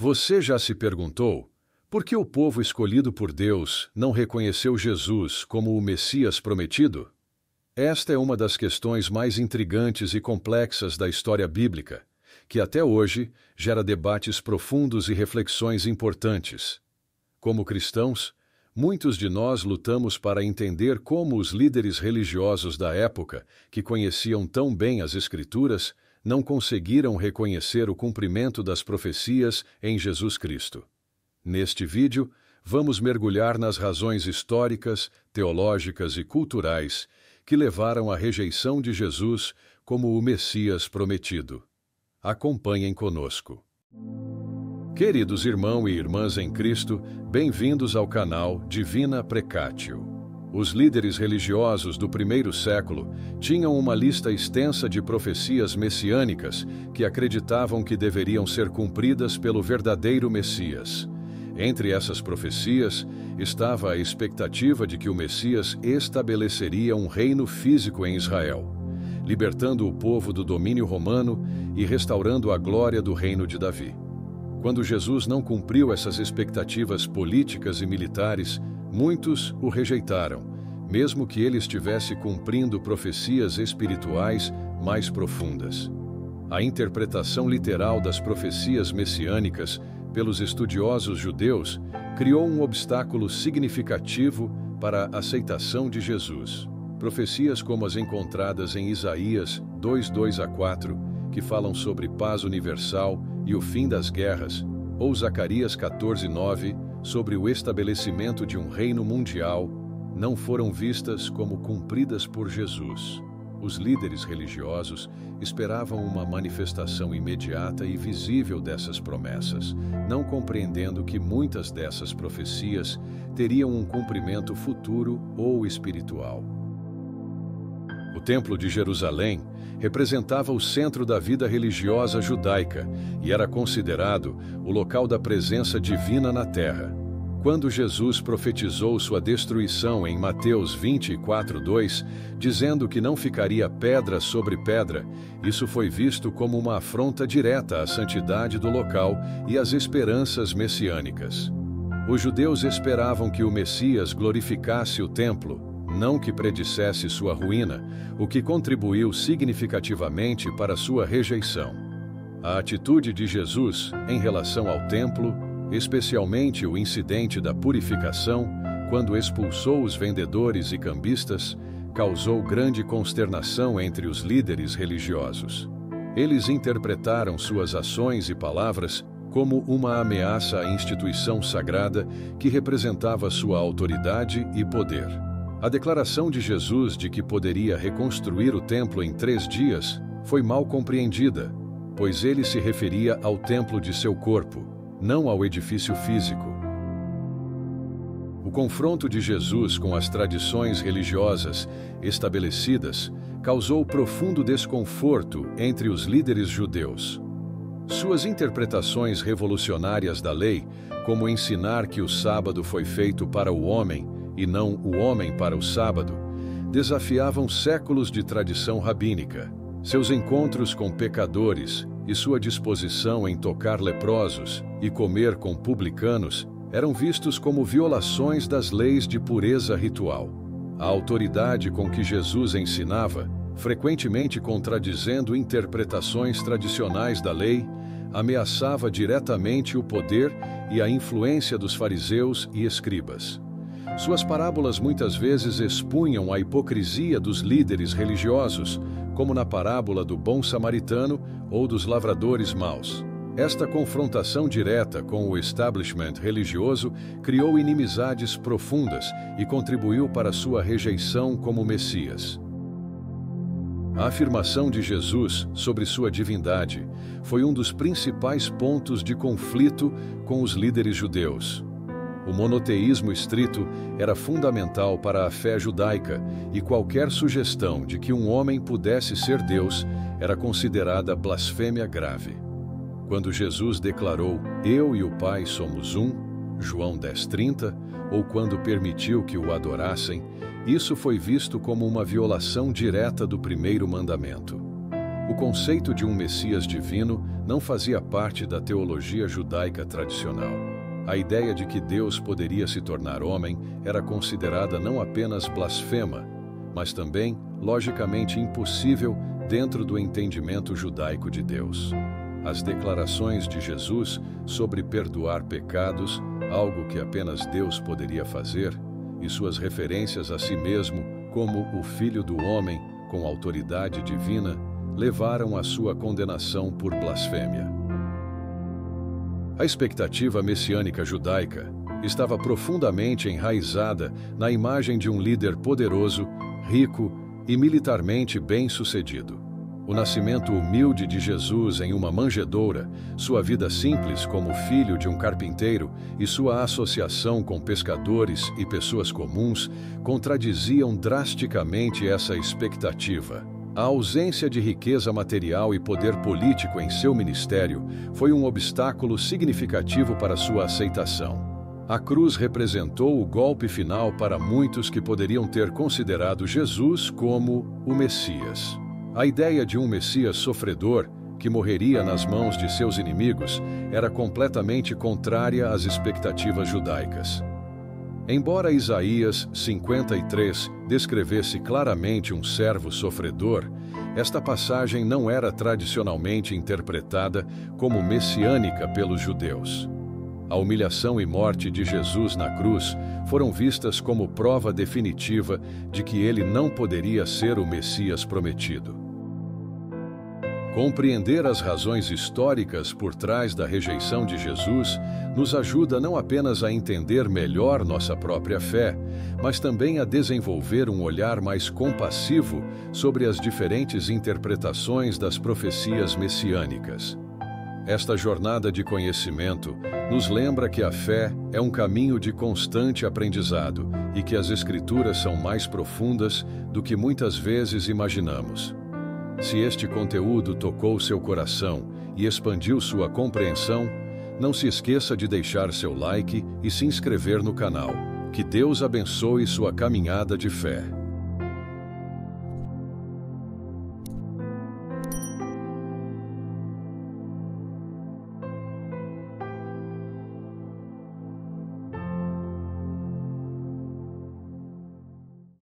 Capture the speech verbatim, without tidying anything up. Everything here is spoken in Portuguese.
Você já se perguntou por que o povo escolhido por Deus não reconheceu Jesus como o Messias prometido? Esta é uma das questões mais intrigantes e complexas da história bíblica, que até hoje gera debates profundos e reflexões importantes. Como cristãos, muitos de nós lutamos para entender como os líderes religiosos da época, que conheciam tão bem as Escrituras, não conseguiram reconhecer o cumprimento das profecias em Jesus Cristo. Neste vídeo, vamos mergulhar nas razões históricas, teológicas e culturais que levaram à rejeição de Jesus como o Messias prometido. Acompanhem conosco. Queridos irmãos e irmãs em Cristo, bem-vindos ao canal Divina Precatio. Os líderes religiosos do primeiro século tinham uma lista extensa de profecias messiânicas que acreditavam que deveriam ser cumpridas pelo verdadeiro Messias. Entre essas profecias, estava a expectativa de que o Messias estabeleceria um reino físico em Israel, libertando o povo do domínio romano e restaurando a glória do reino de Davi. Quando Jesus não cumpriu essas expectativas políticas e militares, muitos o rejeitaram, mesmo que ele estivesse cumprindo profecias espirituais mais profundas. A interpretação literal das profecias messiânicas pelos estudiosos judeus criou um obstáculo significativo para a aceitação de Jesus. Profecias como as encontradas em Isaías dois, dois a quatro, que falam sobre paz universal e o fim das guerras, ou Zacarias quatorze, nove, sobre o estabelecimento de um reino mundial, não foram vistas como cumpridas por Jesus. Os líderes religiosos esperavam uma manifestação imediata e visível dessas promessas, não compreendendo que muitas dessas profecias teriam um cumprimento futuro ou espiritual. O Templo de Jerusalém representava o centro da vida religiosa judaica e era considerado o local da presença divina na terra. Quando Jesus profetizou sua destruição em Mateus vinte e quatro, dois, dizendo que não ficaria pedra sobre pedra, isso foi visto como uma afronta direta à santidade do local e às esperanças messiânicas. Os judeus esperavam que o Messias glorificasse o templo, não que predissesse sua ruína, o que contribuiu significativamente para sua rejeição. A atitude de Jesus em relação ao templo, especialmente o incidente da purificação, quando expulsou os vendedores e cambistas, causou grande consternação entre os líderes religiosos. Eles interpretaram suas ações e palavras como uma ameaça à instituição sagrada que representava sua autoridade e poder. A declaração de Jesus de que poderia reconstruir o templo em três dias foi mal compreendida, pois ele se referia ao templo de seu corpo, não ao edifício físico. O confronto de Jesus com as tradições religiosas estabelecidas causou profundo desconforto entre os líderes judeus. Suas interpretações revolucionárias da lei, como ensinar que o sábado foi feito para o homem e não o homem para o sábado, desafiavam séculos de tradição rabínica. Seus encontros com pecadores e sua disposição em tocar leprosos e comer com publicanos eram vistos como violações das leis de pureza ritual. A autoridade com que Jesus ensinava, frequentemente contradizendo interpretações tradicionais da lei, ameaçava diretamente o poder e a influência dos fariseus e escribas. Suas parábolas muitas vezes expunham a hipocrisia dos líderes religiosos, como na parábola do bom samaritano ou dos lavradores maus. Esta confrontação direta com o establishment religioso criou inimizades profundas e contribuiu para sua rejeição como Messias. A afirmação de Jesus sobre sua divindade foi um dos principais pontos de conflito com os líderes judeus. O monoteísmo estrito era fundamental para a fé judaica e qualquer sugestão de que um homem pudesse ser Deus era considerada blasfêmia grave. Quando Jesus declarou "Eu e o Pai somos um", João dez, trinta, ou quando permitiu que o adorassem, isso foi visto como uma violação direta do primeiro mandamento. O conceito de um Messias divino não fazia parte da teologia judaica tradicional. A ideia de que Deus poderia se tornar homem era considerada não apenas blasfema, mas também logicamente impossível dentro do entendimento judaico de Deus. As declarações de Jesus sobre perdoar pecados, algo que apenas Deus poderia fazer, e suas referências a si mesmo como o Filho do Homem com autoridade divina, levaram à sua condenação por blasfêmia. A expectativa messiânica judaica estava profundamente enraizada na imagem de um líder poderoso, rico e militarmente bem-sucedido. O nascimento humilde de Jesus em uma manjedoura, sua vida simples como filho de um carpinteiro e sua associação com pescadores e pessoas comuns contradiziam drasticamente essa expectativa. A ausência de riqueza material e poder político em seu ministério foi um obstáculo significativo para sua aceitação. A cruz representou o golpe final para muitos que poderiam ter considerado Jesus como o Messias. A ideia de um Messias sofredor, que morreria nas mãos de seus inimigos, era completamente contrária às expectativas judaicas. Embora Isaías cinquenta e três descrevesse claramente um servo sofredor, esta passagem não era tradicionalmente interpretada como messiânica pelos judeus. A humilhação e morte de Jesus na cruz foram vistas como prova definitiva de que ele não poderia ser o Messias prometido. Compreender as razões históricas por trás da rejeição de Jesus nos ajuda não apenas a entender melhor nossa própria fé, mas também a desenvolver um olhar mais compassivo sobre as diferentes interpretações das profecias messiânicas. Esta jornada de conhecimento nos lembra que a fé é um caminho de constante aprendizado e que as Escrituras são mais profundas do que muitas vezes imaginamos. Se este conteúdo tocou seu coração e expandiu sua compreensão, não se esqueça de deixar seu like e se inscrever no canal. Que Deus abençoe sua caminhada de fé.